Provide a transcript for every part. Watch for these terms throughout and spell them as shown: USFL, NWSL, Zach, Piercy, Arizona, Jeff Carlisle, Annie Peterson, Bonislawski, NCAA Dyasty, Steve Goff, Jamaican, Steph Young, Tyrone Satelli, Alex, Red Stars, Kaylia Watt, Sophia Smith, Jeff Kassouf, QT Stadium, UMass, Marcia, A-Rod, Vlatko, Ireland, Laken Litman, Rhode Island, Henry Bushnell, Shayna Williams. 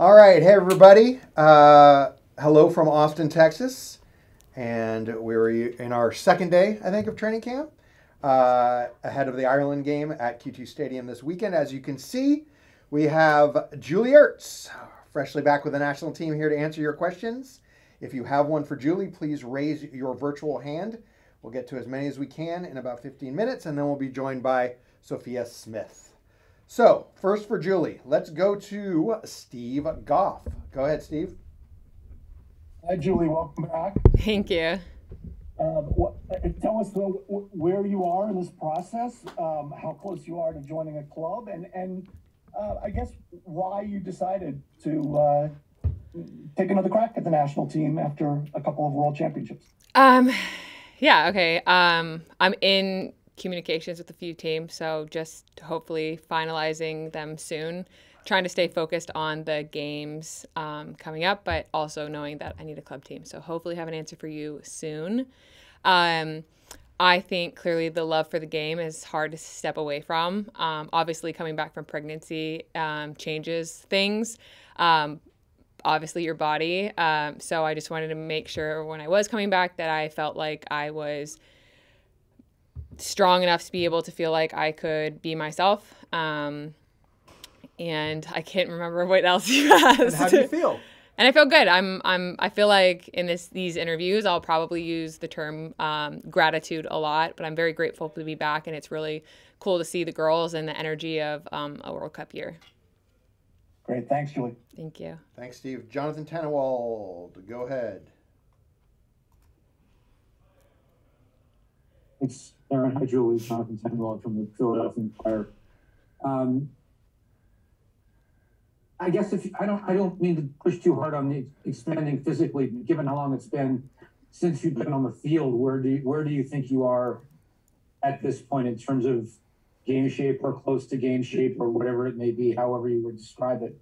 All right, hey everybody. Hello from Austin, Texas. And we're in our second day, I think, of training camp ahead of the Ireland game at QT Stadium this weekend. As you can see, we have Julie Ertz, freshly back with the national team, here to answer your questions. If you have one for Julie, please raise your virtual hand. We'll get to as many as we can in about 15 minutes, and then we'll be joined by Sophia Smith. So, first for Julie, let's go to Steve Goff. Go ahead, Steve. Hi, Julie. Welcome back. Thank you. Tell us where you are in this process, how close you are to joining a club, and I guess why you decided to take another crack at the national team after a couple of world championships. I'm in communications with a few teams, so just hopefully finalizing them soon, trying to stay focused on the games coming up, but also knowing that I need a club team, so hopefully have an answer for you soon. I think clearly the love for the game is hard to step away from. Obviously coming back from pregnancy changes things, obviously your body, so I just wanted to make sure when I was coming back that I felt like I was strong enough to be able to feel like I could be myself. And I can't remember what else you asked. And how do you feel? And I feel good. I feel like in these interviews, I'll probably use the term gratitude a lot, but I'm very grateful to be back, and it's really cool to see the girls and the energy of a World Cup year. Great. Thanks, Julie. Thank you. Thanks, Steve. Jonathan Tannenwald, go ahead. It's Aaron Hydroulis, Jonathan Tannenwald from the Philadelphia Empire. I guess I don't mean to push too hard on the expanding physically, but given how long it's been since you've been on the field, where do you think you are at this point in terms of game shape or close to game shape or whatever it may be, however you would describe it?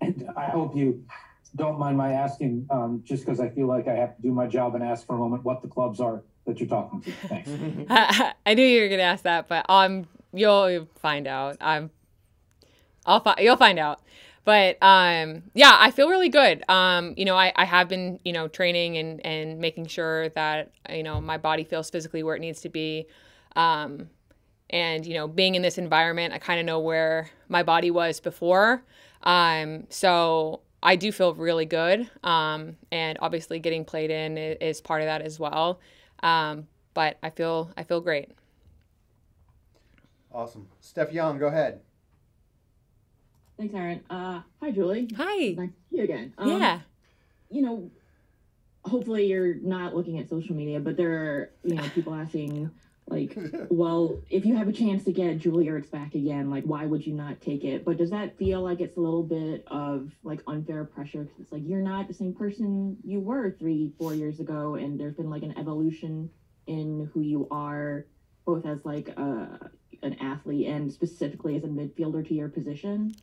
And I hope you don't mind my asking, just because I feel like I have to do my job and ask for a moment what the clubs are that you're talking to. Thanks. I knew you were going to ask that, but you'll find out. You'll find out. But yeah, I feel really good. I have been, training and making sure that, my body feels physically where it needs to be. And being in this environment, I kind of know where my body was before. So I do feel really good. And obviously getting played in is part of that as well. But I feel great. Awesome. Steph Young, go ahead. Thanks, Aaron. Hi, Julie. Hi. Nice to see you again. Yeah. Hopefully you're not looking at social media, but there are, people asking, like, well, if you have a chance to get Julie Ertz back again, like, why would you not take it? But does that feel like it's a little bit of, like, unfair pressure? Because it's like, you're not the same person you were 3-4 years ago, and there's been, like, an evolution in who you are, both as, like, an athlete and specifically as a midfielder to your position?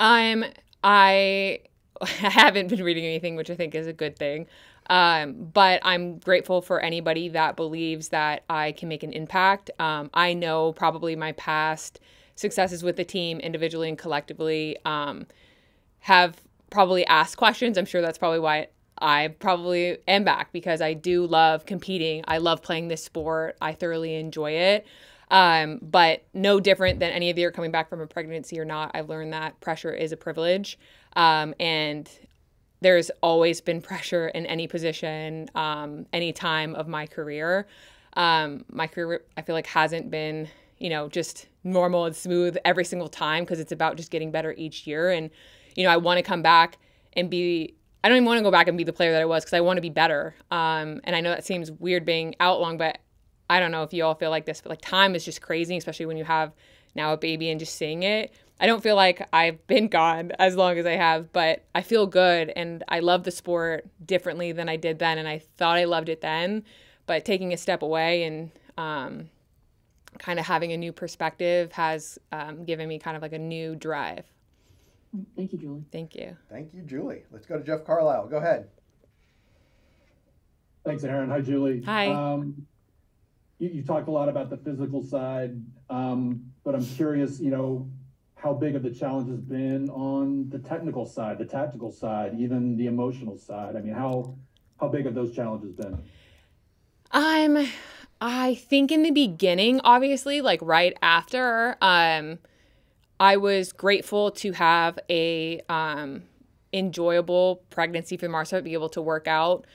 I haven't been reading anything, which I think is a good thing. But I'm grateful for anybody that believes that I can make an impact. I know probably my past successes with the team individually and collectively have probably asked questions. I'm sure that's probably why I probably am back, because I do love competing. I love playing this sport. I thoroughly enjoy it. But no different than any of you are coming back from a pregnancy or not. I've learned that pressure is a privilege. And there's always been pressure in any position, any time of my career. My career, I feel like, hasn't been, just normal and smooth every single time, because it's about just getting better each year. And, I want to come back and be, I don't even want to go back and be the player that I was, because I want to be better. And I know that seems weird being out long, but I don't know if you all feel like this, but like time is just crazy, especially when you have now a baby and just seeing it. I don't feel like I've been gone as long as I have, but I feel good, and I love the sport differently than I did then, and I thought I loved it then, but taking a step away and kind of having a new perspective has given me kind of like a new drive. Thank you, Julie. Thank you. Thank you, Julie. Let's go to Jeff Carlisle. Go ahead. Thanks, Aaron. Hi, Julie. Hi. You talk a lot about the physical side, but I'm curious, how big of the challenge has been on the technical side, the tactical side, even the emotional side. I mean, how big have those challenges been? I think in the beginning, obviously, like right after, I was grateful to have a enjoyable pregnancy for Marcia, be able to work out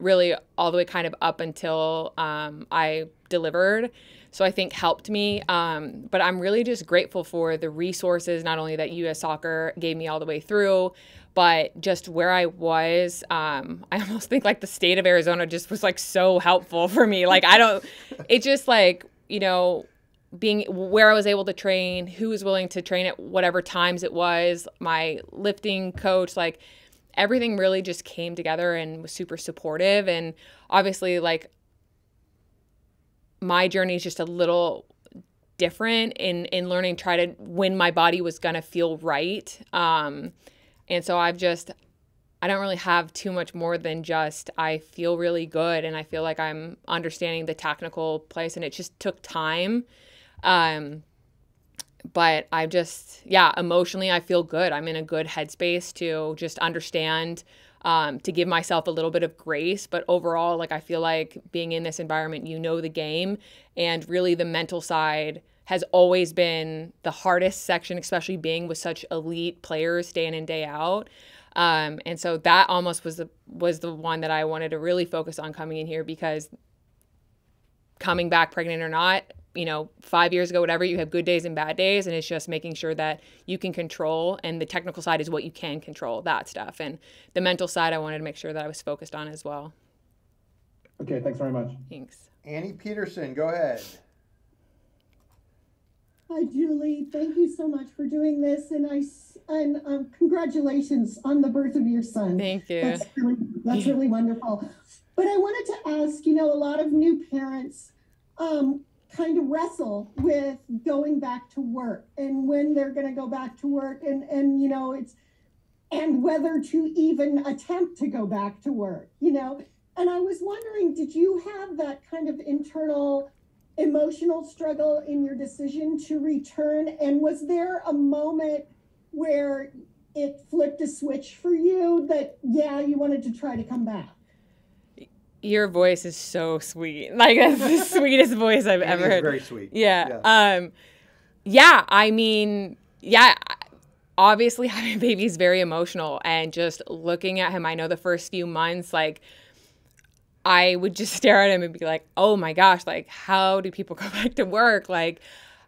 really all the way kind of up until I delivered. So I think helped me. But I'm really just grateful for the resources, not only that U.S. Soccer gave me all the way through, but just where I was. I almost think like the state of Arizona just was like so helpful for me. Like I don't, it just like, you know, being where I was able to train, who was willing to train at whatever times it was, my lifting coach, like everything really just came together and was super supportive. And obviously like, my journey is just a little different in learning try to when my body was going to feel right. And so I've just, I don't really have too much more than just, I feel really good and I feel like I'm understanding the technical place, and it just took time. But I just, yeah, emotionally I feel good. I'm in a good headspace to just understand, to give myself a little bit of grace. But overall, like I feel like being in this environment, you know the game, and really the mental side has always been the hardest section, especially being with such elite players day in and day out. And so that almost was the one that I wanted to really focus on coming in here, because coming back pregnant or not, you know, 5 years ago, whatever, you have good days and bad days. And it's just making sure that you can control, and the technical side is what you can control, that stuff. And the mental side, I wanted to make sure that I was focused on as well. Okay. Thanks very much. Thanks. Annie Peterson, go ahead. Hi, Julie. Thank you so much for doing this. And congratulations on the birth of your son. Thank you. That's really wonderful. But I wanted to ask, you know, a lot of new parents, kind of wrestle with going back to work and when they're going to go back to work, and you know, it's, and whether to even attempt to go back to work, you know. And I was wondering, did you have that kind of internal emotional struggle in your decision to return? And was there a moment where it flipped a switch for you that, yeah, you wanted to try to come back? Your voice is so sweet. Like, that's the sweetest voice I've ever heard. It's very sweet. Yeah. Yeah. Yeah, I mean, yeah, obviously having a baby is very emotional. And just looking at him, I know the first few months, like, I would just stare at him and be like, oh, my gosh, like, how do people go back to work? Like,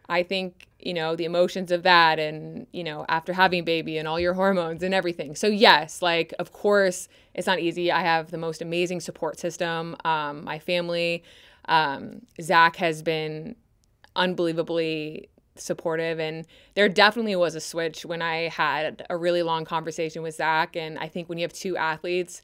I think, you know, the emotions of that and, you know, after having a baby and all your hormones and everything. So, yes, like, of course, it's not easy. I have the most amazing support system. My family, Zach has been unbelievably supportive. And there definitely was a switch when I had a really long conversation with Zach. And I think when you have two athletes,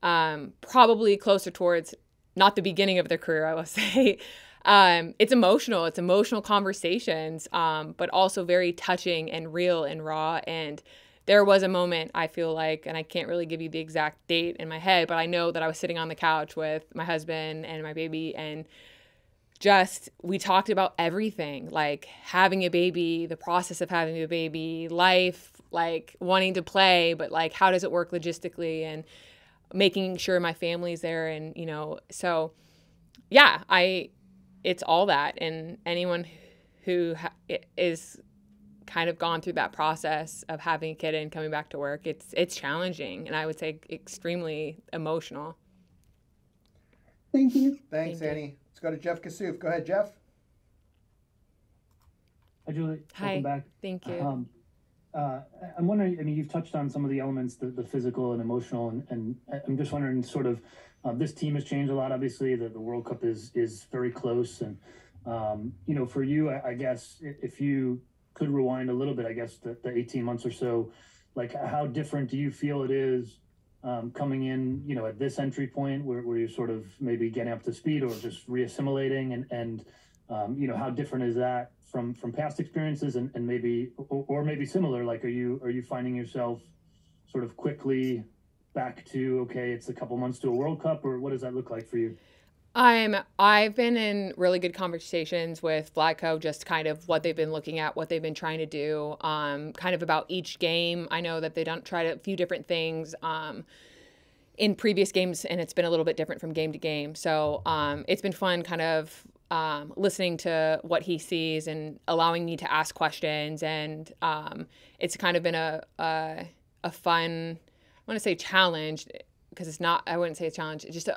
probably closer towards not the beginning of their career, I will say, it's emotional. It's emotional conversations, but also very touching and real and raw. And there was a moment, I feel like, and I can't really give you the exact date in my head, but I know that I was sitting on the couch with my husband and my baby, and just we talked about everything, like having a baby, the process of having a baby, life, like wanting to play, but like how does it work logistically and making sure my family's there. And, you know, so yeah, it's all that. And anyone who is kind of gone through that process of having a kid and coming back to work, it's challenging. And I would say extremely emotional. Thank you. Thanks, Annie. Let's go to Jeff Kassouf. Go ahead, Jeff. Hi, Julie. Hi. Welcome back. Thank you. I'm wondering, I mean, you've touched on some of the elements, the physical and emotional, and I'm just wondering sort of, this team has changed a lot, obviously, the World Cup is very close, and, you know, for you, I guess, if you could rewind a little bit, I guess, the 18 months or so, like, how different do you feel it is coming in, you know, at this entry point where you're sort of maybe getting up to speed or just reassimilating, and you know, how different is that from past experiences and maybe, or maybe similar, like, are you finding yourself sort of quickly back to, okay, it's a couple months to a World Cup, or what does that look like for you? I've been in really good conversations with Vlatko, just kind of what they've been looking at, what they've been trying to do, kind of about each game. I know that they don't try a few different things in previous games, and it's been a little bit different from game to game. So it's been fun kind of listening to what he sees and allowing me to ask questions. And it's kind of been a fun, I want to say challenge, because it's not, I wouldn't say a challenge, it's just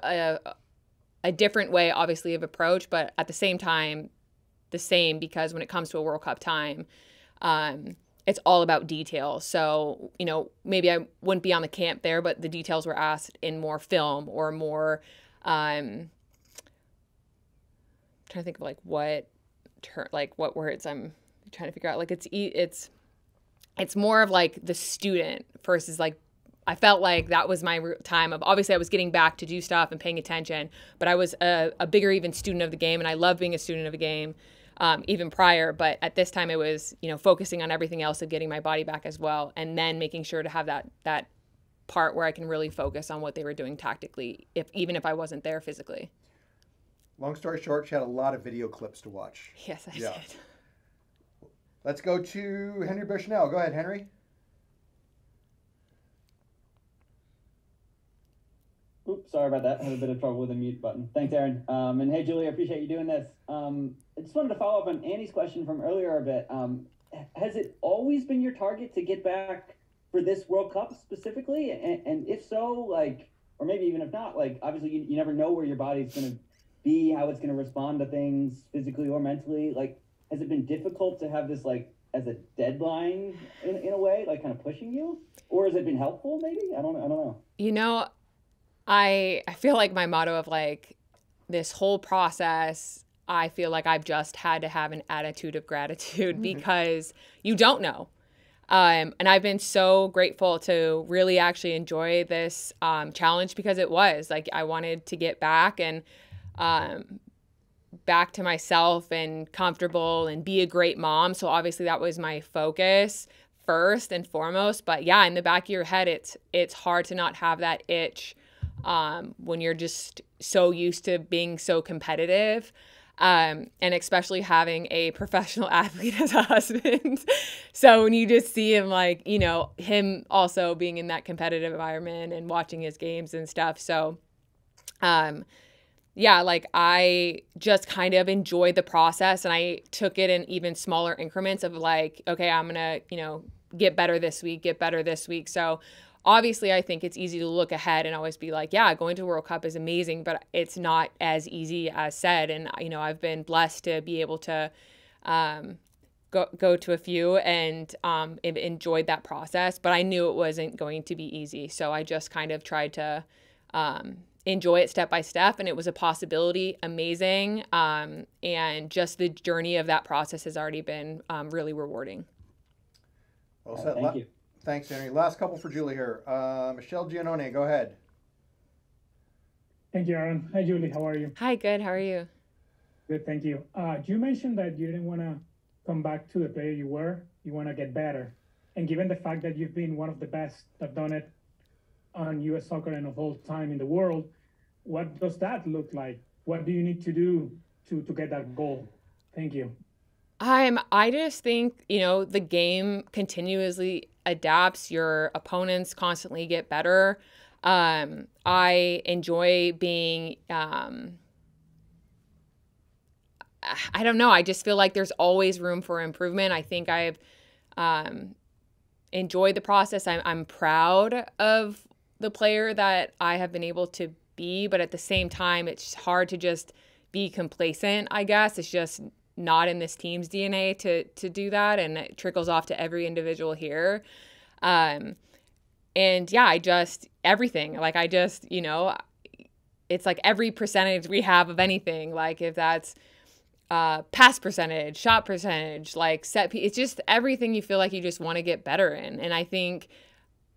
a different way, obviously, of approach, but at the same time, the same, because when it comes to a World Cup time, it's all about detail. So, you know, maybe I wouldn't be on the camp there, but the details were asked in more film or more, I'm trying to think of like what words I'm trying to figure out. Like it's more of like the student versus like, I felt like that was my time of, obviously I was getting back to do stuff and paying attention, but I was a bigger even student of the game, and I love being a student of a game even prior. But at this time it was, you know, focusing on everything else of getting my body back as well, and then making sure to have that part where I can really focus on what they were doing tactically, even if I wasn't there physically. Long story short, she had a lot of video clips to watch. Yes, I did. Let's go to Henry Bushnell. Go ahead, Henry. Oops, sorry about that. I had a bit of trouble with the mute button. Thanks, Aaron. And hey, Julie, I appreciate you doing this. I just wanted to follow up on Annie's question from earlier a bit. Has it always been your target to get back for this World Cup specifically? And if so, like, or maybe even if not, like, obviously you never know where your body's going to be, how it's going to respond to things physically or mentally. Like, has it been difficult to have this, like, as a deadline in a way, like kind of pushing you? Or has it been helpful maybe? I don't know. You know, I feel like my motto of like this whole process, I feel like I've just had to have an attitude of gratitude, mm-hmm. because you don't know. And I've been so grateful to really actually enjoy this challenge, because it was like I wanted to get back and back to myself and comfortable and be a great mom. So obviously that was my focus first and foremost. But yeah, in the back of your head, it's hard to not have that itch when you're just so used to being so competitive, and especially having a professional athlete as a husband. So when you just see him, like, you know, him also being in that competitive environment and watching his games and stuff. So, yeah, like I just kind of enjoyed the process, and I took it in even smaller increments of like, okay, I'm going to, you know, get better this week, get better this week. So obviously, I think it's easy to look ahead and always be like, yeah, going to World Cup is amazing, but it's not as easy as said. And, you know, I've been blessed to be able to go to a few and enjoyed that process, but I knew it wasn't going to be easy. So I just kind of tried to enjoy it step by step, and it was a possibility. Amazing. And just the journey of that process has already been really rewarding. Well said. Thank you. Thanks, Henry. Last couple for Julie here. Michelle Giannone, go ahead. Thank you, Aaron. Hi, Julie. How are you? Hi, good. How are you? Good, thank you. You mentioned that you didn't want to come back to the player you were. You want to get better. And given the fact that you've been one of the best that have done it on U.S. soccer and of all time in the world, what does that look like? What do you need to do to get that goal? Thank you. I just think, you know, the game continuously adapts. Your opponents constantly get better. I enjoy being, I don't know. I just feel like there's always room for improvement. I think I've enjoyed the process. I'm proud of the player that I have been able to be, but at the same time, it's hard to just be complacent, I guess. It's just not in this team's DNA to do that, and it trickles off to every individual here. And yeah, I just, everything, like I just, you know, it's like every percentage we have of anything, like if that's pass percentage, shot percentage, like set piece, it's just everything you feel like you just want to get better in. And I think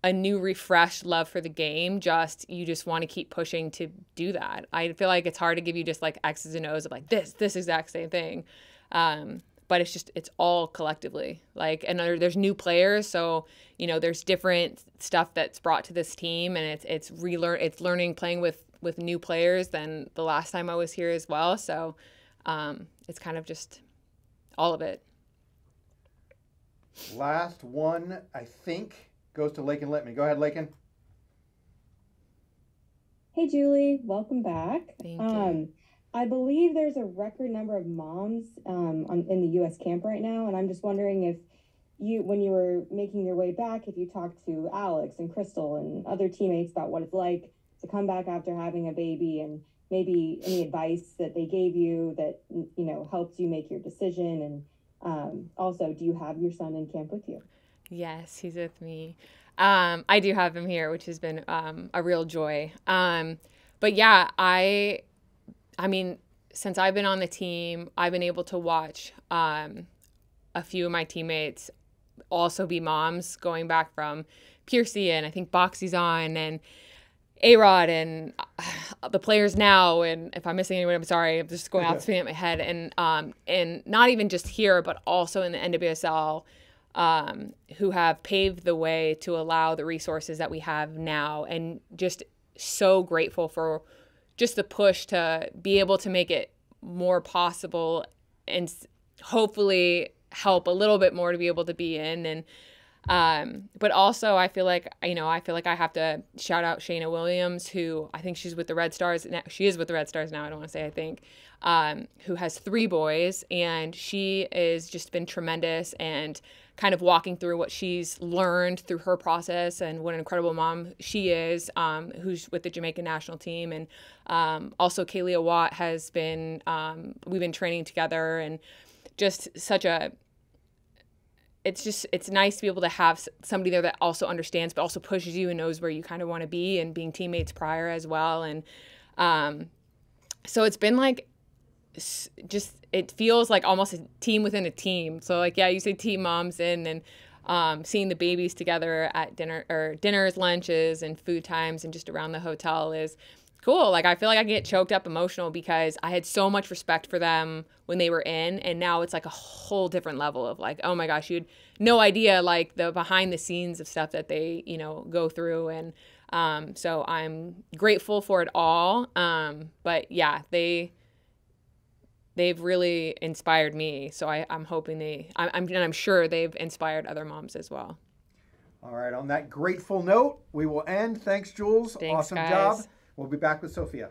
a new refreshed love for the game, just you just want to keep pushing to do that. I feel like it's hard to give you just like X's and O's of like this exact same thing. But it's just, it's all collectively. Like, and there's new players, so, you know, there's different stuff that's brought to this team, and it's learning, playing with with new players than the last time I was here as well. So it's kind of just all of it. Last one, I think, goes to Laken Litman. Go ahead, Laken. Hey, Julie, welcome back. Thank you. I believe there's a record number of moms in the U.S. camp right now, and I'm just wondering if you, when you were making your way back, if you talked to Alex and Crystal and other teammates about what it's like to come back after having a baby, and maybe any advice that they gave you that, you know, helped you make your decision, and also, do you have your son in camp with you? Yes, he's with me. I do have him here, which has been a real joy. But yeah, I mean, since I've been on the team, I've been able to watch a few of my teammates also be moms, going back from Piercy and I think Boxy's on, and A-Rod, and the players now, and if I'm missing anyone, I'm sorry, I'm just going out spinning at my head. And not even just here, but also in the NWSL, who have paved the way to allow the resources that we have now, and just so grateful for just the push to be able to make it more possible and hopefully help a little bit more to be able to be in. And but also I feel like, you know, I feel like I have to shout out Shayna Williams, who I think she's with the Red Stars now. She is with the Red Stars now, I don't want to say I think, who has 3 boys, and she is just been tremendous, and kind of walking through what she's learned through her process, and what an incredible mom she is, who's with the Jamaican national team. And also Kaylia Watt has been, we've been training together, and just such a, it's nice to be able to have somebody there that also understands, but also pushes you and knows where you kind of want to be, and being teammates prior as well. And so it's been like, just, it feels like almost a team within a team. So like, yeah, you say team moms in, and seeing the babies together at dinner, or dinners, lunches, and food times, and just around the hotel is cool. Like, I feel like I get choked up emotional, because I had so much respect for them when they were in, and now it's like a whole different level of like, oh my gosh, you had no idea, like the behind the scenes of stuff that they, you know, go through. And so I'm grateful for it all. But yeah, they've really inspired me. So I'm hoping I'm sure they've inspired other moms as well. All right, on that grateful note, we will end. Thanks, Jules. Thanks, awesome guys. Job. We'll be back with Sophia.